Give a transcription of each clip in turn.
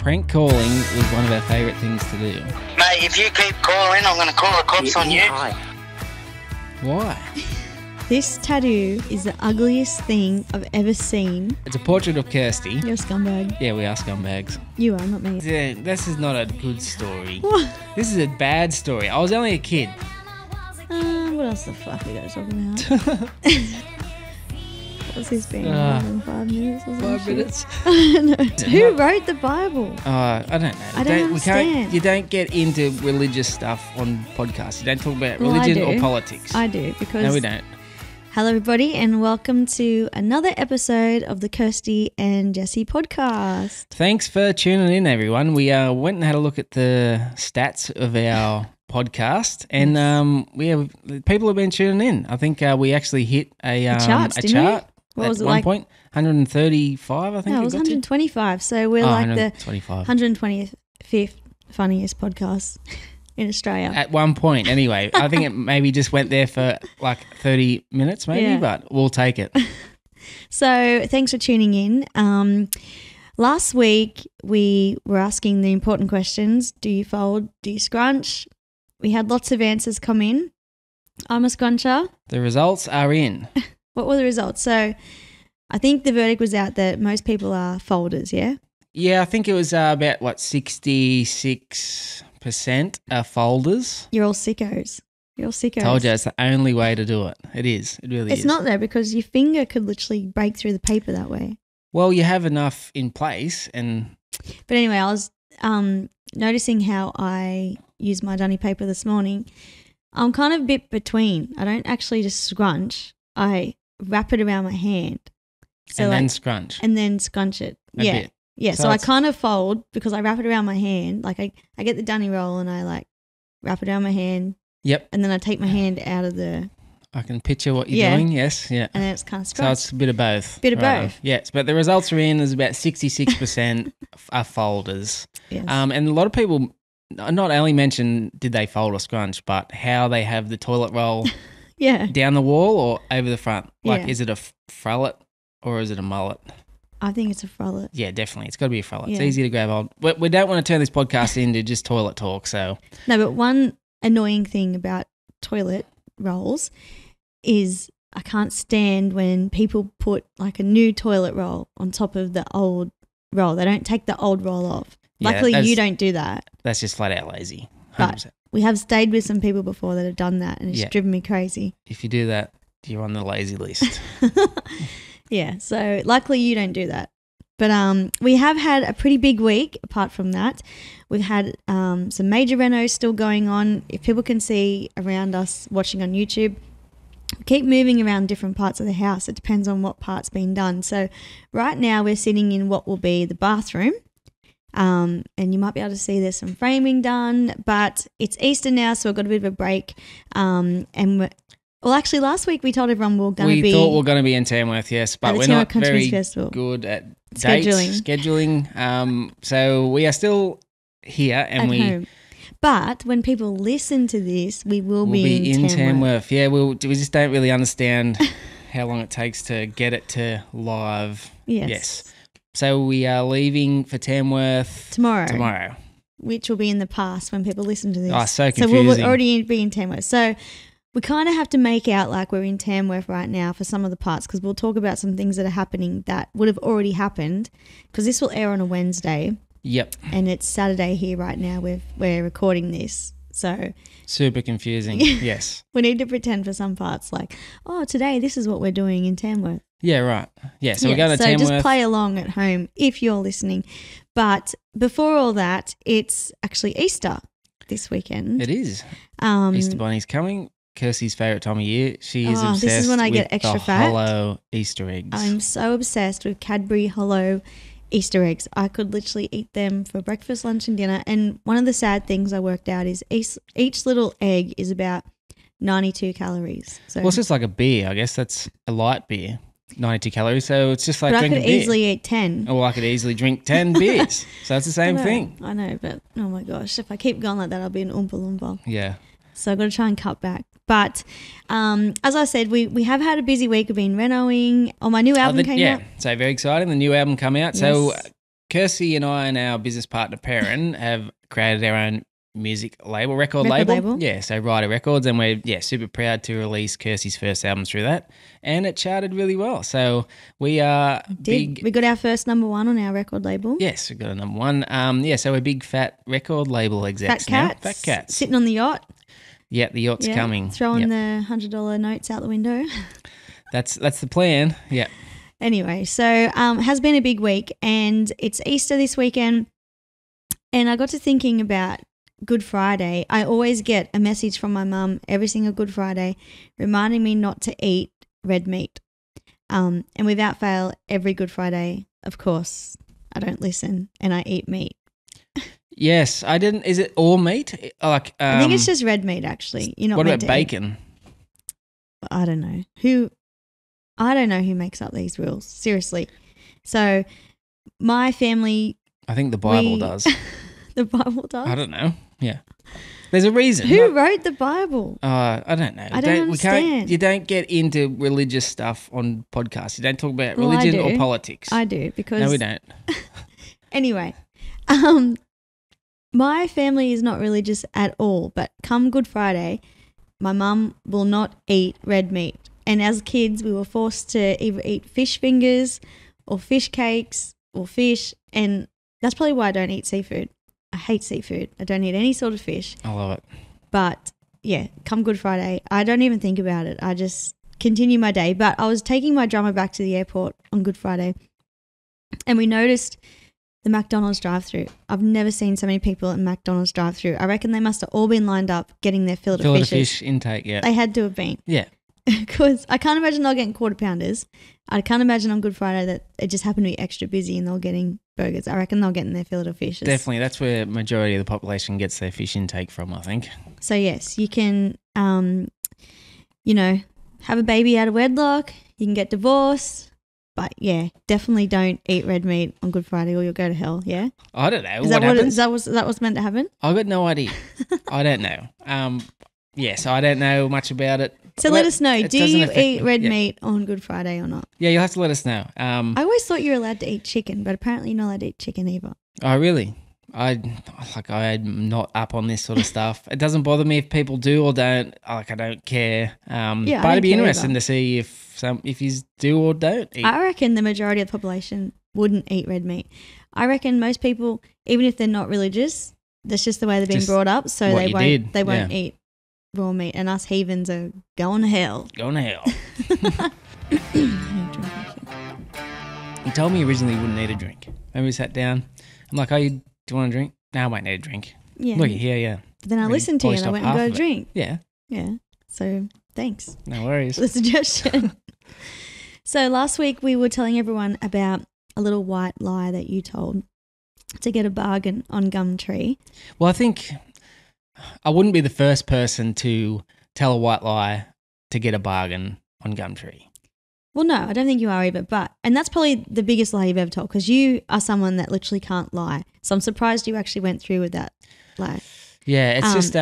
Prank calling was one of our favourite things to do. Mate, if you keep calling, I'm going to call the cops on you. Why? This tattoo is the ugliest thing I've ever seen. It's a portrait of Kirsty. You're a scumbag. Yeah, we are scumbags. You are, not me. Yeah, this is not a good story. What? This is a bad story. I was only a kid. What else the fuck we got to talk about? What's this been? 5 minutes or something? 5 minutes? No. Who wrote the Bible? I don't know. I don't understand. You don't get into religious stuff on podcasts. You don't talk about religion or politics. I do, because... No, we don't. Hello, everybody, and welcome to another episode of the Kirsty and Jesse podcast. Thanks for tuning in, everyone. We went and had a look at the stats of our podcast, and people have been tuning in. I think we actually hit a chart. What was it like? 135, I think. No, it was 125. So we're like the 125th funniest podcast in Australia. At one point, anyway. I think it maybe just went there for like 30 minutes maybe, but we'll take it. So thanks for tuning in. Last week we were asking the important questions. Do you fold? Do you scrunch? We had lots of answers come in. I'm a scruncher. The results are in. What were the results? So I think the verdict was out that most people are folders, yeah? Yeah, I think it was about, 66% are folders. You're all sickos. Told you, it's the only way to do it. It is. It really is. It's not, though, because your finger could literally break through the paper that way. Well, you have enough in place and... But anyway, I was noticing how I use my dunny paper this morning. I'm kind of a bit between. I don't actually just scrunch. I wrap it around my hand. So and then scrunch. And then scrunch it. A bit. Yeah, so I kind of fold because I wrap it around my hand. Like I get the dunny roll and I like wrap it around my hand. Yep. And then I take my hand out of the... I can picture what you're doing, yes. Yeah. And then it's kind of scrunch. So it's a bit of both. Yes, but the results are in. There's about 66% are folders. Yes. And a lot of people not only mention did they fold or scrunch, but how they have the toilet roll down the wall or over the front. Like is it a frullet or is it a mullet? I think it's a frullet. Yeah, definitely. It's got to be a frullet. Yeah. It's easy to grab hold. We don't want to turn this podcast into just toilet talk. So no, but one annoying thing about toilet rolls is I can't stand when people put like a new toilet roll on top of the old roll. They don't take the old roll off. Yeah, luckily you don't do that. That's just flat out lazy. 100%. But we have stayed with some people before that have done that and it's driven me crazy. If you do that, you're on the lazy list. Yeah, so luckily you don't do that. But we have had a pretty big week apart from that. We've had some major renos still going on. If people can see around us watching on YouTube, we keep moving around different parts of the house. It depends on what part's been done. So right now we're sitting in what will be the bathroom. And you might be able to see there's some framing done, but it's Easter now, so we've got a bit of a break. Well, actually, last week we told everyone we were going to be in Tamworth, yes, but we're not very good at scheduling. So we are still here and at home. But when people listen to this, we will be in Tamworth. Yeah, we just don't really understand how long it takes to get it to live. Yes. So we are leaving for Tamworth tomorrow, which will be in the past when people listen to this. Oh, so confusing. So we'll already be in Tamworth. So we kind of have to make out like we're in Tamworth right now for some of the parts because we'll talk about some things that are happening that would have already happened because this will air on a Wednesday. Yep. And it's Saturday here right now. We're recording this. So super confusing, yes. We need to pretend for some parts like, oh, today this is what we're doing in Tamworth. Yeah, right. Yeah, so we're going to Tamworth. So just play along at home if you're listening. But before all that, it's actually Easter this weekend. It is. Easter Bunny's coming. Kirsty's favourite time of year. She is obsessed this is when I get extra fat. Hollow Easter eggs. I'm so obsessed with Cadbury Hollow Easter eggs. I could literally eat them for breakfast, lunch and dinner. And one of the sad things I worked out is each little egg is about 92 calories. So, well, it's just like a beer. I guess that's a light beer, 92 calories. So it's just like drinking beer. I could easily eat 10. Or I could easily drink 10 beers. So it's the same thing. I know, but oh my gosh, if I keep going like that, I'll be an Oompa Loompa. Yeah. So I've got to try and cut back. But as I said, we have had a busy week. We've been renoing. Oh, my new album came out. Yeah, so very exciting. The new album come out. Yes. So Kirsty and I and our business partner Perrin have created our own music label, record label. Yeah, so Rider Records, and we're super proud to release Kirsty's first album through that, and it charted really well. So we are big. We got our first #1 on our record label. Yes, we got a #1. So we're big fat record label execs. Fat cats sitting on the yacht. Yeah, the yacht's coming. Throwing the $100 notes out the window. That's the plan. Yeah. Anyway, so has been a big week, and it's Easter this weekend, and I got to thinking about Good Friday. I always get a message from my mum every single Good Friday reminding me not to eat red meat, and without fail, every Good Friday, of course, I don't listen and I eat meat. Yes, I didn't. Is it all meat? Like I think it's just red meat actually. You're not. What about bacon? I don't know who. I don't know who makes up these rules, seriously. So my family. I think the Bible does. The Bible does? I don't know. Yeah. There's a reason. Who wrote the Bible? I don't know. I don't understand. You don't get into religious stuff on podcasts. You don't talk about religion or politics. I do because. No, we don't. Anyway, my family is not religious at all, but come Good Friday, my mum will not eat red meat. And as kids, we were forced to either eat fish fingers or fish cakes or fish. And that's probably why I don't eat seafood. I hate seafood. I don't eat any sort of fish. I love it. But, yeah, come Good Friday, I don't even think about it. I just continue my day. But I was taking my drummer back to the airport on Good Friday, and we noticed the McDonald's drive-thru. I've never seen so many people at McDonald's drive-thru. I reckon they must have all been lined up getting their fish intake, yeah. They had to have been. Yeah. Because I can't imagine they're getting quarter pounders. I can't imagine on Good Friday that it just happened to be extra busy and they're getting burgers. I reckon they're getting their fillet of fishes. Definitely. That's where majority of the population gets their fish intake from, I think. So, yes, you can, have a baby out of wedlock. You can get divorced. But, yeah, definitely don't eat red meat on Good Friday or you'll go to hell, yeah? I don't know. Is that what's meant to happen? I've got no idea. I don't know. Yes, I don't know much about it. So let us know. Do you eat red meat on Good Friday or not? Yeah, you'll have to let us know. I always thought you were allowed to eat chicken, but apparently you're not allowed to eat chicken either. Oh, really? I'm not up on this sort of stuff. It doesn't bother me if people do or don't. I don't care. But it'd be interesting to see if you do or don't eat. I reckon the majority of the population wouldn't eat red meat. I reckon most people, even if they're not religious, that's just the way they've been brought up, so they won't eat raw meat, and us heathens are going to hell. Going to hell. You told me originally you wouldn't need a drink. Remember we sat down? I'm like, do you want a drink? No, I won't need a drink. Yeah. Look, yeah. But then I listened to you and I went and got a drink. Yeah. Yeah. So thanks. No worries. For the suggestion. So last week we were telling everyone about a little white lie that you told to get a bargain on Gumtree. Well, I think I wouldn't be the first person to tell a white lie to get a bargain on Gumtree. Well, no, I don't think you are either. And that's probably the biggest lie you've ever told, because you are someone that literally can't lie. So I'm surprised you actually went through with that lie. Yeah, it's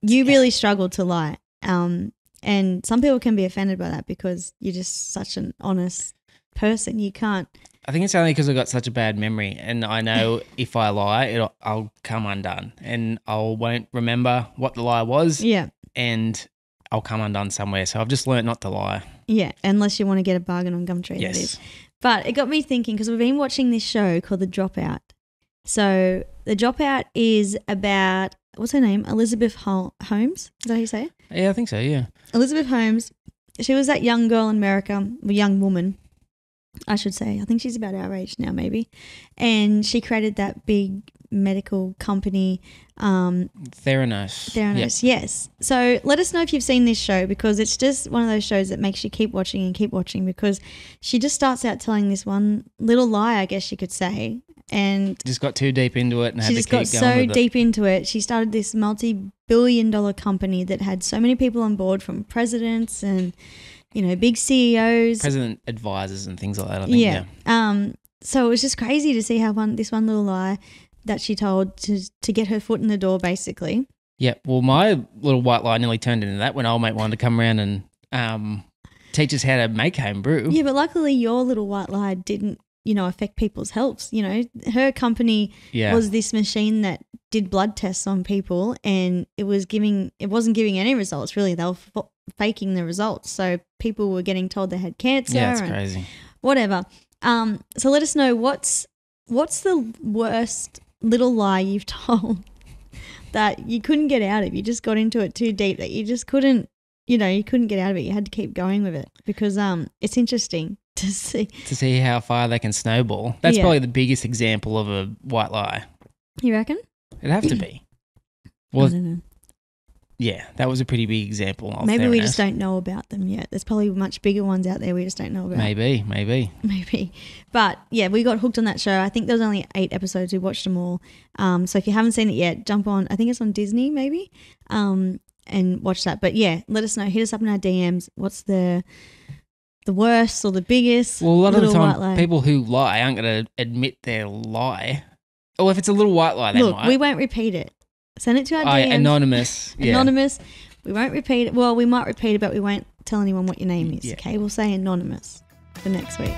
you really struggled to lie. And some people can be offended by that because you're just such an honest person. You can't. I think it's only because I've got such a bad memory, and I know if I lie, I'll come undone, and I won't remember what the lie was. Yeah, and I'll come undone somewhere. So I've just learnt not to lie. Yeah, unless you want to get a bargain on Gumtree. Yes, that is. But it got me thinking, because we've been watching this show called The Dropout. So The Dropout is about, what's her name? Elizabeth Holmes. Is that how you say it? Yeah, I think so. Yeah, Elizabeth Holmes. She was that young girl in America, a young woman, I should say. I think she's about our age now, maybe. And she created that big medical company. Theranos. Theranos, yes. So let us know if you've seen this show, because it's just one of those shows that makes you keep watching, because she just starts out telling this one little lie, I guess you could say. And just got too deep into it and had to keep going. She just got so deep into it. She started this multi-billion-dollar company that had so many people on board, from presidents and big CEOs. President advisors and things like that, I think. Yeah. So it was just crazy to see how this one little lie that she told to get her foot in the door, basically. Yeah. Well, my little white lie nearly turned into that when old mate wanted to come around and teach us how to make home brew. Yeah, but luckily your little white lie didn't you know, affect people's health. You know, her company was this machine that did blood tests on people, and it wasn't giving any results really. They were faking the results. So people were getting told they had cancer. Yeah, it's crazy. Whatever. So let us know what's the worst little lie you've told that you couldn't get out of. You just got into it too deep that you just couldn't, you know, you couldn't get out of it. You had to keep going with it because it's interesting to see how far they can snowball. That's probably the biggest example of a white lie. You reckon? It'd have to be. Well, I don't know. Yeah, that was a pretty big example. Maybe we just don't know about them yet. There's probably much bigger ones out there we just don't know about. Maybe. But, yeah, we got hooked on that show. I think there was only 8 episodes. We watched them all. So if you haven't seen it yet, jump on. I think it's on Disney maybe and watch that. But, yeah, let us know. Hit us up in our DMs. What's the worst or the biggest? Well, a lot of the time people who lie aren't going to admit their lie. Or if it's a little white lie, they might. Look, we won't repeat it. Send it to our DMs. Anonymous. We won't repeat it. Well, we might repeat it, but we won't tell anyone what your name is, okay? We'll say anonymous for next week.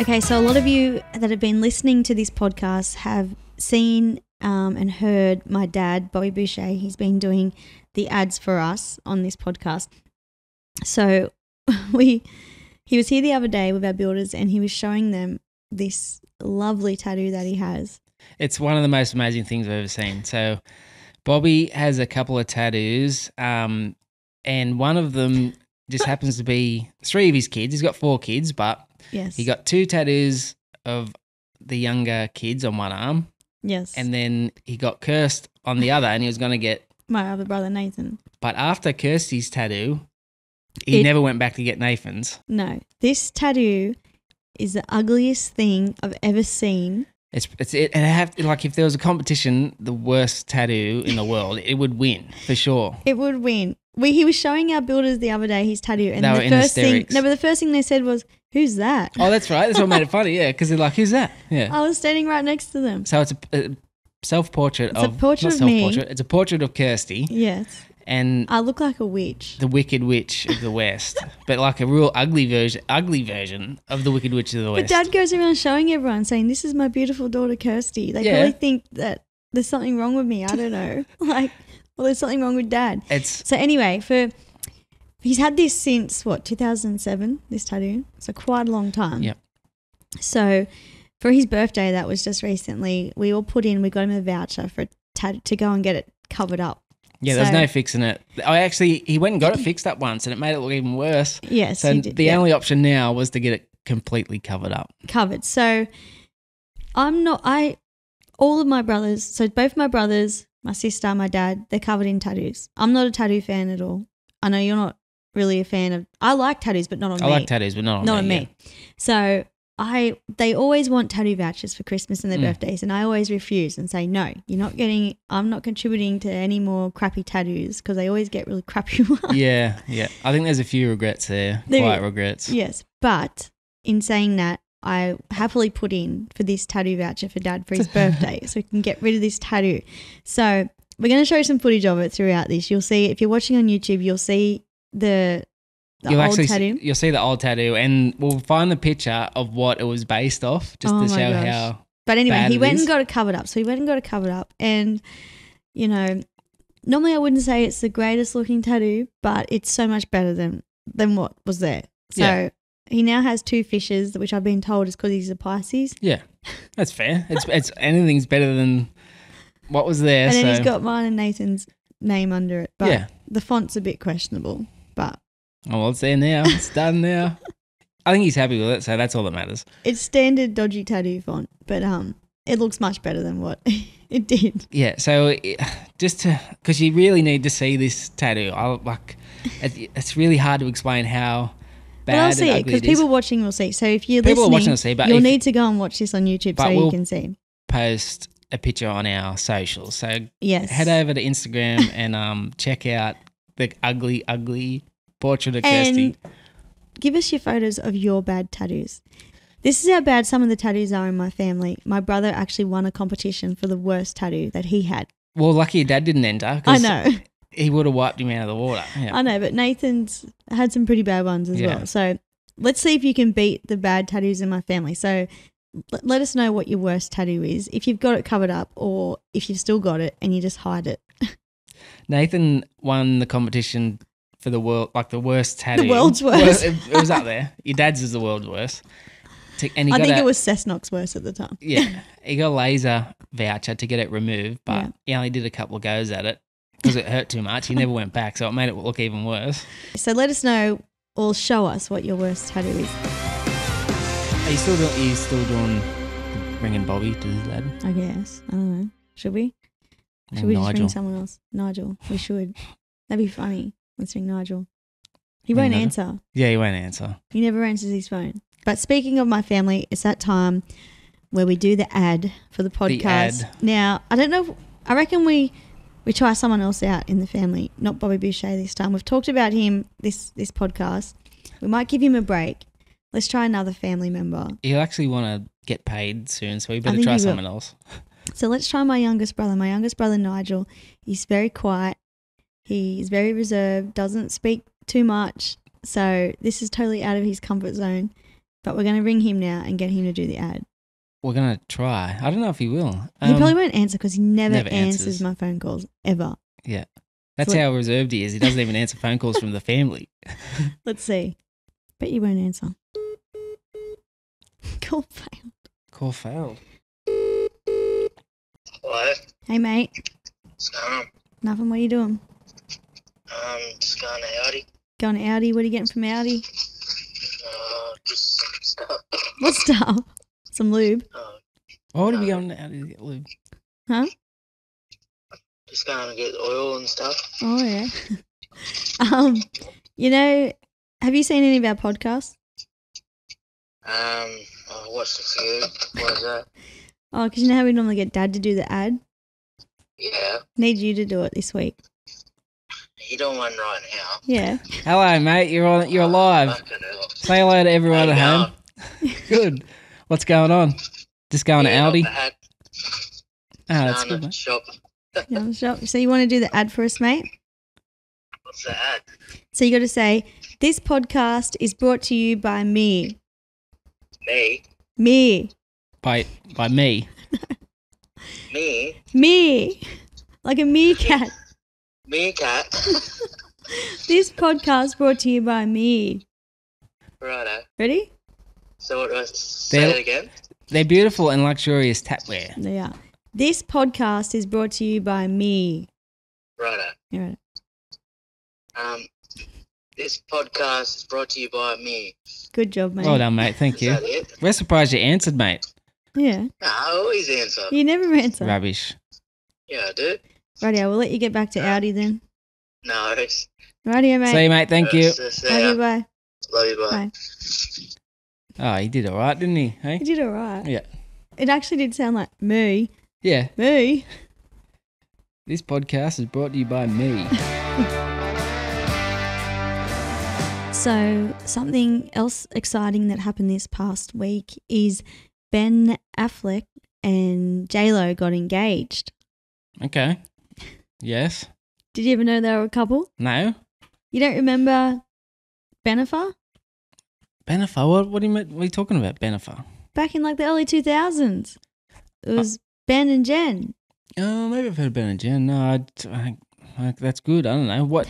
Okay, so a lot of you that have been listening to this podcast have seen and heard my dad, Bobby Boucher. He's been doing the ads for us on this podcast. So he was here the other day with our builders and he was showing them this lovely tattoo that he has. It's one of the most amazing things I've ever seen. So Bobby has a couple of tattoos and one of them just happens to be 3 of his kids. He's got 4 kids, but he got 2 tattoos of the younger kids on one arm. Yes. And then he got Kirsty on the other and he was going to get my other brother, Nathan. But after Kirsty's tattoo, he never went back to get Nathan's. No. This tattoo is the ugliest thing I've ever seen. And like if there was a competition, the worst tattoo in the world, it would win for sure. It would win. He was showing our builders the other day his tattoo, and the first thing they said was, "Who's that?" Oh, that's right. That's what made it funny. Yeah, because they're like, "Who's that?" Yeah. I was standing right next to them. So it's a self-portrait. It's a portrait of Kirsty. Yes. And I look like a witch. The Wicked Witch of the West. But like a real ugly version of the Wicked Witch of the West. But Dad goes around showing everyone saying, "This is my beautiful daughter Kirsty." They probably think that there's something wrong with me. I don't know. There's something wrong with Dad. So anyway, he's had this since, 2007, this tattoo. So quite a long time. Yep. So for his birthday, that was just recently, we got him a voucher for to go and get it covered up. Yeah, there's no fixing it. He went and got it fixed up once and it made it look even worse. Yes. So the only option now was to get it completely covered up. Covered. So all of my brothers, so both my brothers, my sister, my dad, they're covered in tattoos. I'm not a tattoo fan at all. I know you're not really a fan of, I like tattoos but not on me. I like tattoos but not on me. Yeah. So they always want tattoo vouchers for Christmas and their birthdays, and I always refuse and say, "No, you're not getting, I'm not contributing to any more crappy tattoos," because they always get really crappy ones. Yeah, yeah. I think there's a few regrets there, quiet regrets. Yes, but in saying that, I happily put in for this tattoo voucher for Dad for his birthday so we can get rid of this tattoo. So we're going to show you some footage of it throughout this. You'll see, if you're watching on YouTube, you'll see you'll see the old tattoo, and we'll find the picture of what it was based off just to show how. But anyway, he went and got it covered up. So he went and got it covered up, and you know, normally I wouldn't say it's the greatest looking tattoo, but it's so much better than what was there. So he now has 2 fishes, which I've been told is because he's a Pisces. Yeah, that's fair. it's anything's better than what was there. And then he's got mine and Nathan's name under it, but the font's a bit questionable, but. Oh, well, it's there now. It's done now. I think he's happy with it, so that's all that matters. It's standard dodgy tattoo font, but it looks much better than what it did. Yeah, so because you really need to see this tattoo. It's really hard to explain how bad and ugly it is. Because people watching will see. So if you're listening, you'll need to go and watch this on YouTube so you can see. Post a picture on our socials. So head over to Instagram and check out the ugly portrait of Kirsty. Give us your photos of your bad tattoos. This is how bad some of the tattoos are in my family. My brother actually won a competition for the worst tattoo that he had. Well, lucky your dad didn't enter. I know. He would have wiped him out of the water. Yeah. I know, but Nathan's had some pretty bad ones as well. So Let's see if you can beat the bad tattoos in my family. So let us know what your worst tattoo is, if you've got it covered up or if you've still got it and you just hide it. Nathan won the competition for the world, like the worst tattoo. The world's worst. It was up there. Your dad's is the world's worst. And I think it was Cessnock's worst at the time. Yeah. He got a laser voucher to get it removed, but he only did a couple of goes at it because it hurt too much. He never went back, so it made it look even worse. So let us know or show us what your worst tattoo is. Are you still doing bringing Bobby to the lad? I guess. I don't know. Should we? Should we just ring someone else? Nigel. We should. That'd be funny. Let's ring Nigel. He won't answer. Yeah, he won't answer. He never answers his phone. But speaking of my family, it's that time where we do the ad for the podcast. The ad. Now, I don't know. I reckon we try someone else out in the family, not Bobby Boucher this time. We've talked about him this podcast. We might give him a break. Let's try another family member. He'll actually want to get paid soon, so we better try someone else. So let's try my youngest brother. My youngest brother, Nigel, he's very quiet. He's very reserved, doesn't speak too much. So this is totally out of his comfort zone. But we're going to ring him now and get him to do the ad. We're going to try. I don't know if he will. He probably won't answer because he never answers my phone calls ever. Yeah. That's how reserved he is. He doesn't even answer phone calls from the family. Let's see. Bet you won't answer. Call failed. Call failed. Hello. Hey, mate. What's going on? Nothing. What are you doing? Just going to Audi. Going to Audi. What are you getting from Audi? Just some stuff. What stuff? Some lube. Why would it be going to Audi to get lube? Huh? Just going to get oil and stuff. Oh yeah. You know, have you seen any of our podcasts? I watched a few. What is that? Oh, because you know how we normally get Dad to do the ad. Yeah. Need you to do it this week. You don't want right now. Yeah. Hello, mate. You're alive. Say hello to everyone at home. Good. What's going on? Just going to Aldi. That's good. Shop. Shop. So you want to do the ad for us, mate? What's the ad? So you got to say, this podcast is brought to you by me. Me. Me. By me. Me. Me. Like a meerkat. Meerkat. This podcast brought to you by me. Righto. Ready? So what do I say it again? They're beautiful and luxurious tapware. They are. This podcast is brought to you by me. Righto. Yeah, right. This podcast is brought to you by me. Good job, mate. Well done, mate. Thank you. Is that it? We're surprised you answered, mate. Yeah. No, I always answer. You never answer. Rubbish. Yeah, I do. Rightio, we'll let you get back to Audi then. No worries. Rightio, mate. See you, mate. Thank you. Love you, bye. Love you, bye. Oh, he did all right, didn't he? Hey? He did all right. Yeah. It actually did sound like me. Yeah. Me. This podcast is brought to you by me. So something else exciting that happened this past week is Ben Affleck and J-Lo got engaged. Okay. Yes. Did you ever know they were a couple? No. You don't remember Bennifer? Bennifer? What are you talking about, Bennifer? Back in like the early 2000s. It was Ben and Jen. Oh, maybe I've heard of Ben and Jen. No, I think that's good. I don't know. What,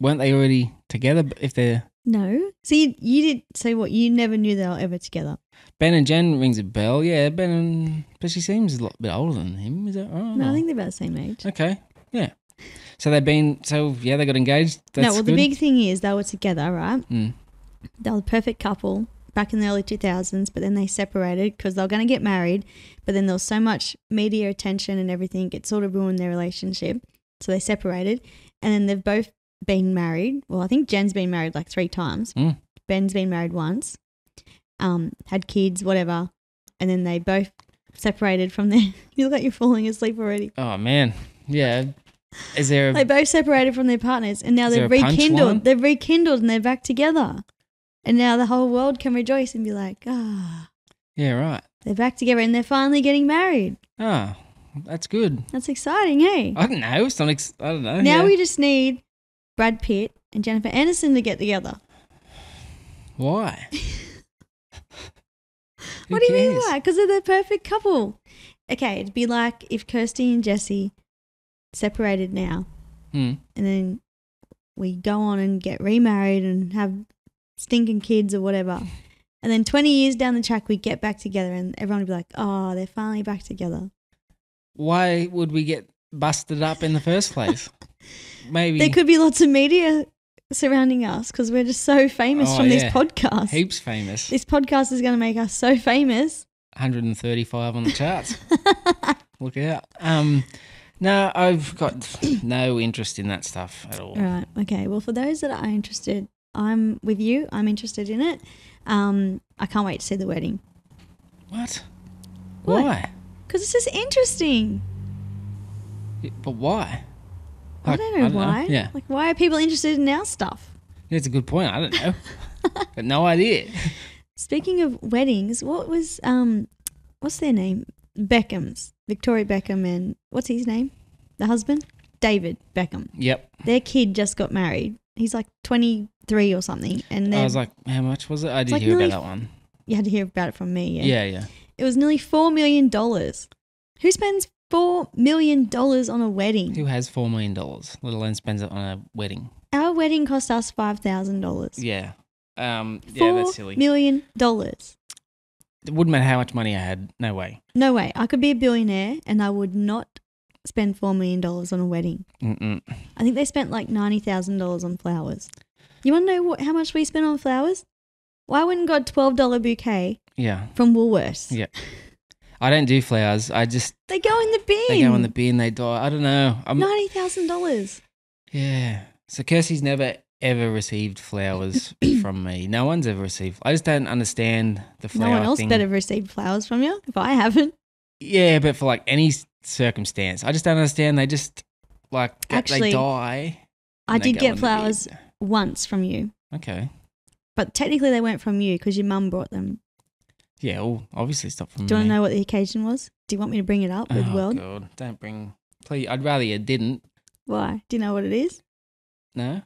weren't they already together if they're... No. So you did say what? You never knew they were ever together. Ben and Jen rings a bell. Yeah, but she seems a lot bit older than him. Is that right? No, I think they're about the same age. Okay, yeah. So they got engaged. That's good. The big thing is they were together, right? Mm. They were the perfect couple back in the early 2000s, but then they separated because they were going to get married, but then there was so much media attention and everything, it sort of ruined their relationship. So they separated, and then they've both been married. Well, I think Jen's been married like 3 times. Mm. Ben's been married once. Had kids, whatever, and then they both separated from their... You look like you're falling asleep already. Oh, man. Yeah. Is there... They both separated from their partners and now they've rekindled. They've rekindled and they're back together. And now the whole world can rejoice and be like, ah. Oh, yeah, right. They're back together and they're finally getting married. Oh, that's good. That's exciting, hey? I don't know. It's not... I don't know. Now we just need Brad Pitt and Jennifer Aniston to get together. Why? What do you mean why? Because they're the perfect couple. Okay, it'd be like if Kirsty and Jesse separated now and then we go on and get remarried and have stinking kids or whatever, and then 20 years down the track we get back together and everyone would be like, oh, they're finally back together. Why would we get busted up in the first place? Maybe. There could be lots of media surrounding us because we're just so famous from this podcast. Heaps famous. This podcast is going to make us so famous. 135 on the charts. Look out. No, I've got no interest in that stuff at all. Right. Okay. Well, for those that are interested, I'm with you. I'm interested in it. I can't wait to see the wedding. What? Why? Because it's just interesting. Yeah, but why? Like, I don't know why. Yeah. Like, why are people interested in our stuff? That's a good point. I don't know. Got no idea. Speaking of weddings, what was what's their name? Beckham's, Victoria Beckham, and what's his name? The husband, David Beckham. Yep. Their kid just got married. He's like 23 or something. And I was like, how much was it? I did hear about that one. You had to hear about it from me. Yeah, yeah. Yeah. It was nearly $4 million. Who spends $4 million on a wedding? Who has $4 million, let alone spends it on a wedding? Our wedding cost us $5,000. Yeah. Yeah, that's silly. $4 million. It wouldn't matter how much money I had. No way. No way. I could be a billionaire and I would not spend $4 million on a wedding. Mm-mm. I think they spent like $90,000 on flowers. You want to know how much we spent on flowers? Well, I went and got a $12 bouquet from Woolworths. Yeah. I don't do flowers. I just – they go in the bin. They go in the bin. They die. I don't know. $90,000. Yeah. So Kirsty's never – ever received flowers from me. No one's ever received. I just don't understand the flower thing. No one else better received flowers from you if I haven't. Yeah, but for like any circumstance. I just don't understand. They just like they die. I did get flowers once from you. Okay. But technically they weren't from you because your mum brought them. Yeah, well, obviously it's not from me. Do you want to know what the occasion was? Do you want me to bring it up with the world? Oh, God. Don't bring – please. I'd rather you didn't. Why? Do you know what it is? No.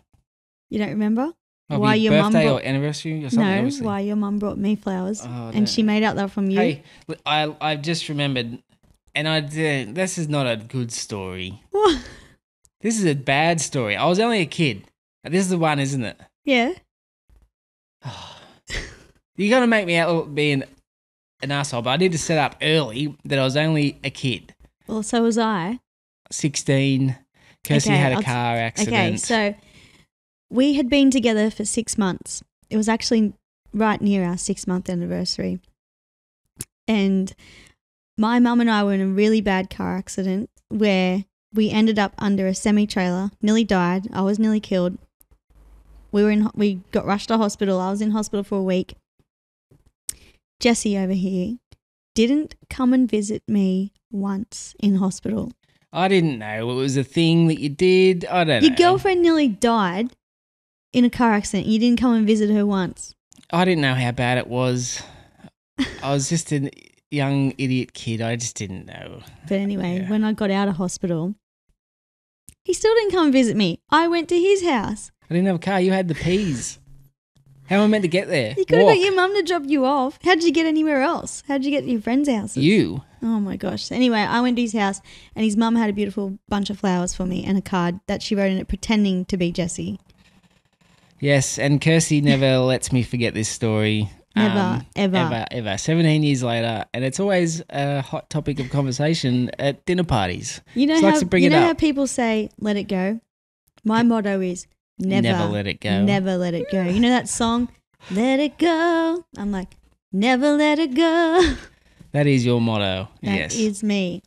You don't remember? Why your mum brought, or anniversary or something? No, obviously. Why your mum brought me flowers and she made out they were from you. Hey, I just remembered, and this is not a good story. What? This is a bad story. I was only a kid. This is the one, isn't it? Yeah. Oh. You're going to make me out being an asshole, but I need to set up early that I was only a kid. Well, so was I. 16. Kirsty had a car accident. Okay, so... we had been together for 6 months. It was actually right near our 6-month anniversary. And my mum and I were in a really bad car accident where we ended up under a semi-trailer, nearly died. I was nearly killed. We got rushed to hospital. I was in hospital for a week. Jesse over here didn't come and visit me once in hospital. I didn't know. It was a thing that you did. I don't know. Your girlfriend nearly died. In a car accident, you didn't come and visit her once. I didn't know how bad it was. I was just a young idiot kid. I just didn't know. But anyway, when I got out of hospital, he still didn't come and visit me. I went to his house. I didn't have a car. You had the peas. How am I meant to get there? You could have got your mum to drop you off. How did you get anywhere else? How did you get to your friend's house? You. Oh, my gosh. Anyway, I went to his house and his mum had a beautiful bunch of flowers for me and a card that she wrote in it pretending to be Jesse. Yes, and Kirsty never lets me forget this story. Never, ever. 17 years later, and it's always a hot topic of conversation at dinner parties. You know, how people say, let it go? My motto is never let it go. Never let it go. You know that song, Let It Go? I'm like, never let it go. That is your motto, yes. That is me.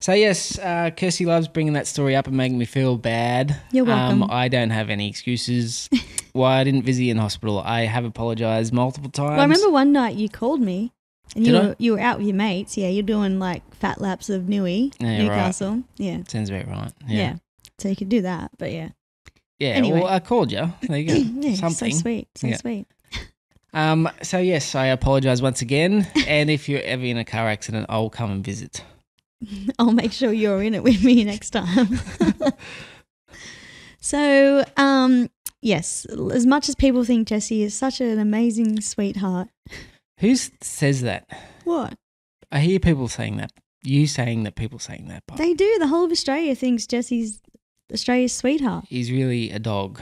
So, yes, Kirsty loves bringing that story up and making me feel bad. You're welcome. I don't have any excuses why I didn't visit you in the hospital. I have apologised multiple times. Well, I remember one night you called me and you were out with your mates. Yeah, you're doing like fat laps of Newcastle. Right. Yeah. Sounds about right. Yeah. So you could do that, but yeah. Yeah, anyway. Well, I called you. There you go. Yeah, something. So sweet. So sweet. So, yes, I apologise once again. And if you're ever in a car accident, I'll come and visit. I'll make sure you're in it with me next time. So Yes, as much as people think Jesse is such an amazing sweetheart. Who says that? What? I hear people saying that. You saying that, people saying that. But they do. The whole of Australia thinks Jesse's Australia's sweetheart. He's really a dog.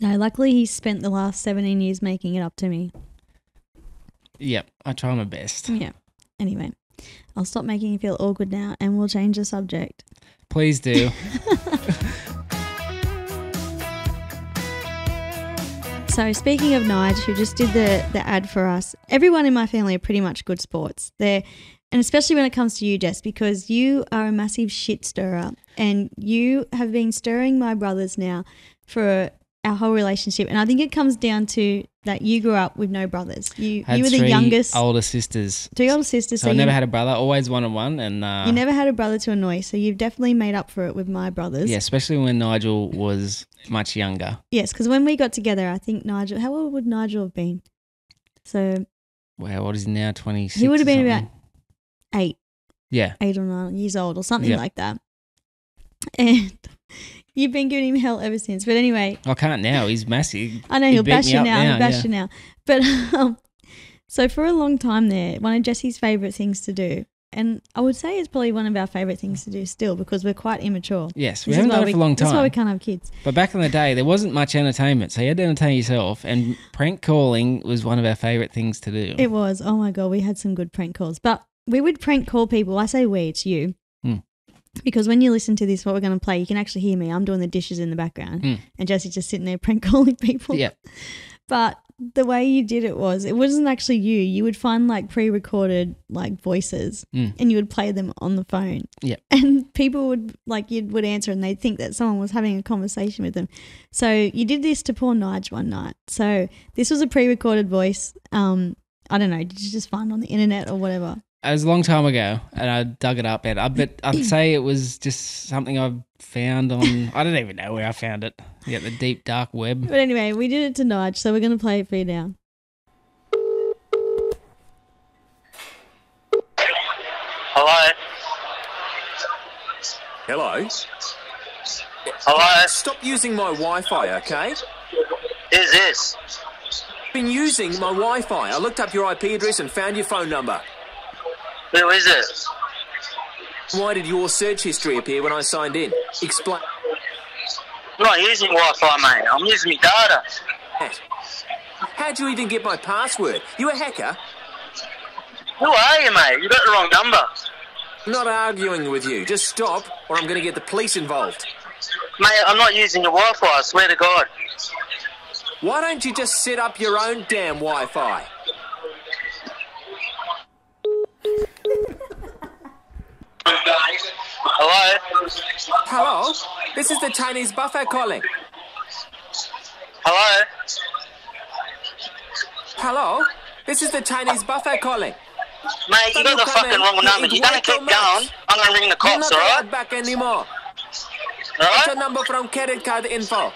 No, luckily he spent the last 17 years making it up to me. Yep, I try my best. Yeah. Anyway, I'll stop making you feel awkward now and we'll change the subject. Please do. So speaking of Nigel, who just did the ad for us, everyone in my family are pretty much good sports. And especially when it comes to you, Jess, because you are a massive shit stirrer and you have been stirring my brothers now for our whole relationship. And I think it comes down to that you grew up with no brothers. You were the youngest. Three older sisters. So I never had a brother, always one-on-one. And you never had a brother to annoy, so you've definitely made up for it with my brothers. Yeah, especially when Nigel was much younger. Yes, because when we got together, I think Nigel – how old would Nigel have been? So – wow, what is he now, 26? He would have been about 8. Yeah. 8 or 9 years old or something like that. And you've been giving him hell ever since. But anyway. I can't now. He's massive. I know. He'll bash you now. He'll bash you now. But so for a long time there, one of Jesse's favourite things to do, and I would say it's probably one of our favourite things to do still because we're quite immature. Yes, we haven't done it for a long time. That's why we can't have kids. But back in the day, there wasn't much entertainment, so you had to entertain yourself, and prank calling was one of our favourite things to do. It was. Oh, my God. We had some good prank calls. But we would prank call people. I say we, it's you. Because when you listen to this, what we're going to play, you can actually hear me. I'm doing the dishes in the background and Jesse's just sitting there prank calling people. Yeah. But the way you did it was, it wasn't actually you. You would find like pre-recorded like voices and you would play them on the phone. Yeah. And people would like, you would answer and they'd think that someone was having a conversation with them. So you did this to poor Nigel one night. So this was a pre-recorded voice. I don't know, did you just find on the internet or whatever? It was a long time ago and I dug it up, and I'd say it was just something I found on – I don't even know where I found it. Yeah, the deep, dark web. But anyway, we did it to Nige, so we're going to play it for you now. Hello? Hello? Hello? Stop using my Wi-Fi, okay? Who's this? I've been using my Wi-Fi. I looked up your IP address and found your phone number. Who is it? Why did your search history appear when I signed in? Explain. I'm not using Wi-Fi, mate. I'm using my data. How'd you even get my password? You a hacker? Who are you, mate? You got the wrong number. I'm not arguing with you. Just stop or I'm going to get the police involved. Mate, I'm not using your Wi-Fi, I swear to God. Why don't you just set up your own damn Wi-Fi? Hello? Hello? This is the Chinese buffet calling. Hello? Hello? This is the Chinese buffet calling. Mate, you got the fucking wrong number. You don't keep going, I'm going to ring the cops, all right? Not back anymore. Alright? It's a number from credit card info.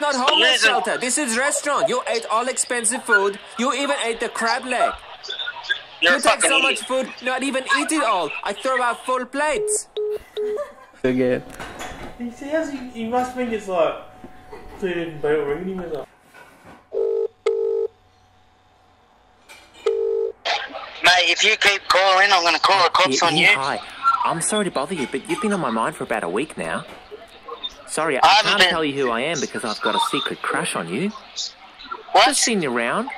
Not homeless shelter. This is restaurant. You ate all expensive food. You even ate the crab leg. You take so much food, not even eat it all. I throw out full plates. Again. He says he must think it's like, so he didn't bail reading with us. Mate, if you keep calling, I'm going to call the cops on you. Hi, I'm sorry to bother you, but you've been on my mind for about a week now. Sorry, I can't tell you who I am because I've got a secret crush on you. What? Just seen you around.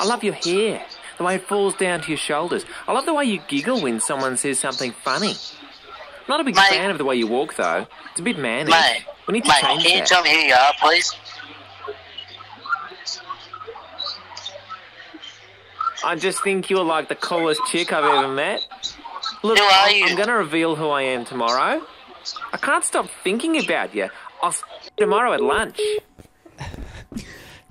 I love your hair. The way it falls down to your shoulders. I love the way you giggle when someone says something funny. I'm not a big fan of the way you walk, though. It's a bit manic. Mate, we need to change that. Can you tell me who you are, please? I just think you're like the coolest chick I've ever met. Look, who are you? I'm going to reveal who I am tomorrow. I can't stop thinking about you. I'll see you tomorrow at lunch.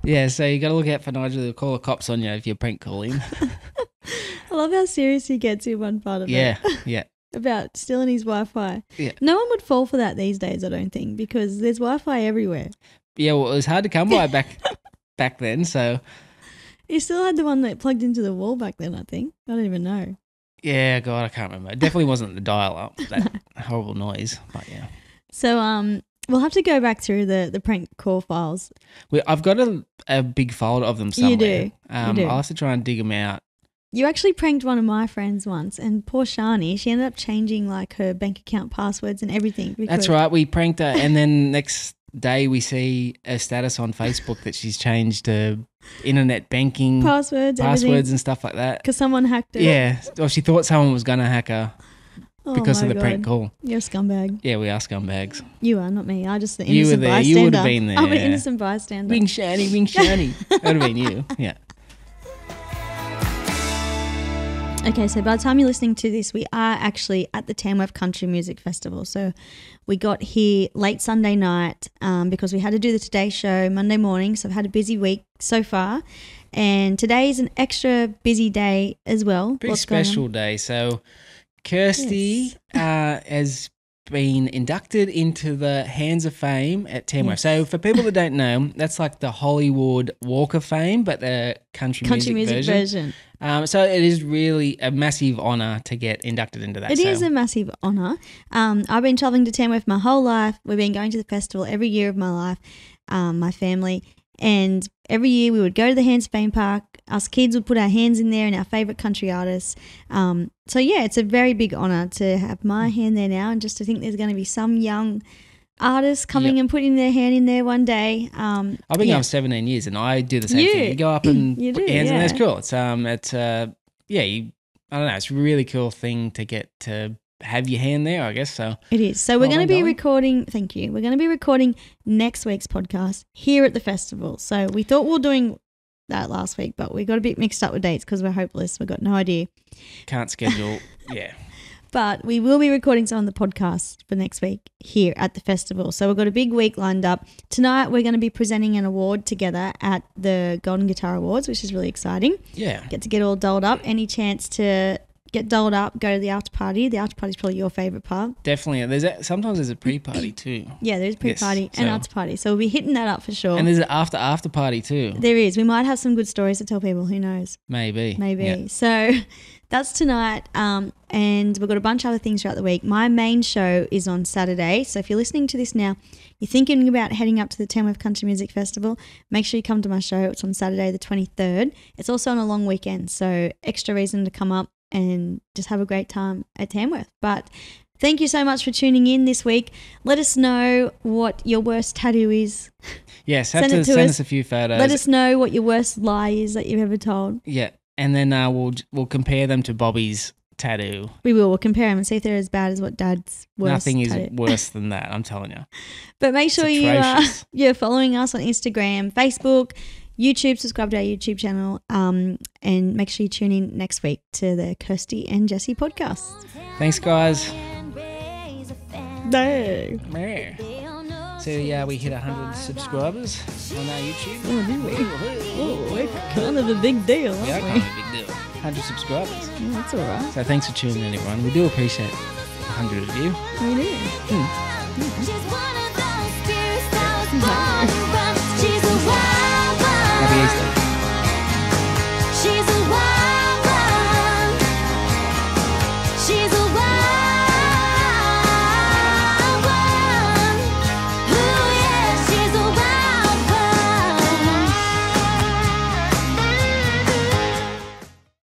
Yeah, so you got to look out for Nigel. They'll call the cops on you if you prank call him. I love how serious he gets in one part of it. Yeah, yeah. About stealing his Wi-Fi. Yeah. No one would fall for that these days, I don't think, because there's Wi-Fi everywhere. Yeah, well, it was hard to come by back then, so. You still had the one that plugged into the wall back then, I think. I don't even know. Yeah, God, I can't remember. It definitely wasn't the dial-up, that horrible noise, but yeah. So We'll have to go back through the prank call files. I've got a big folder of them somewhere. You do. I'll have to try and dig them out. You actually pranked one of my friends once, and poor Shani, she ended up changing like her bank account passwords and everything. That's right. We pranked her, and then next day we see a status on Facebook that she's changed her internet banking passwords and stuff like that. Because someone hacked her. Yeah. Or she thought someone was going to hack her because of the prank call. You're a scumbag. Yeah, we are scumbags. You are, not me. I just the innocent bystander. You were there. You would have been there. I'm an innocent bystander. Wing Shani, Wing Shani. That would have been you. Yeah. Okay, so by the time you're listening to this, we are actually at the Tamworth Country Music Festival. So we got here late Sunday night because we had to do the Today Show Monday morning. So I've had a busy week so far. And today is an extra busy day as well. Big special day. So Kirsty has been inducted into the Hands of Fame at Tamworth. Yes. So for people that don't know, that's like the Hollywood Walk of Fame, but the country music version. So it is really a massive honour to get inducted into that. It is a massive honour. I've been travelling to Tamworth my whole life. We've been going to the festival every year of my life, my family, and every year we would go to the Hands of Fame Park. Us kids would put our hands in there and our favourite country artists. So, yeah, it's a very big honour to have my hand there now, and just to think there's going to be some young artists coming and putting their hand in there one day. I've been going 17 years and I do the same thing. You go up and put your hands in there. It's cool. I don't know. It's a really cool thing to get to have your hand there, I guess. So it is. So we're going to be recording. Thank you. We're going to be recording next week's podcast here at the festival. So we thought we were doing that last week, but we got a bit mixed up with dates because we're hopeless. We've got no idea. Can't schedule. But we will be recording some of the podcasts for next week here at the festival. So we've got a big week lined up. Tonight we're going to be presenting an award together at the Golden Guitar Awards, which is really exciting. Yeah. Get to get all dolled up. Any chance to get dolled up, go to the after party. The after party is probably your favourite part. Definitely. Sometimes there's a pre-party too. Yeah, there's a pre-party and after party. So we'll be hitting that up for sure. And there's an after party too. There is. We might have some good stories to tell people. Who knows? Maybe. Yeah. So that's tonight, and we've got a bunch of other things throughout the week. My main show is on Saturday, so if you're listening to this now, you're thinking about heading up to the Tamworth Country Music Festival, make sure you come to my show. It's on Saturday the 23rd. It's also on a long weekend, so extra reason to come up and just have a great time at Tamworth. But thank you so much for tuning in this week. Let us know what your worst tattoo is. Yes, send us a few photos. Let us know what your worst lie is that you've ever told. Yeah. And then we'll compare them to Bobby's tattoo. We will. We'll compare them and see if they're as bad as what Dad's worst. Nothing tattoo is worse than that, I'm telling you. But make sure you're following us on Instagram, Facebook, YouTube. Subscribe to our YouTube channel, and make sure you tune in next week to the Kirsty and Jesse podcast. Thanks, guys. So yeah, we hit 100 subscribers on our YouTube. Oh, did we? Oh, we're kind of a big deal, aren't we? Yeah, kind of a big deal. 100 subscribers. Oh, that's all right. So thanks for tuning in, everyone. We do appreciate 100 of you. We do. Mm. Mm-hmm.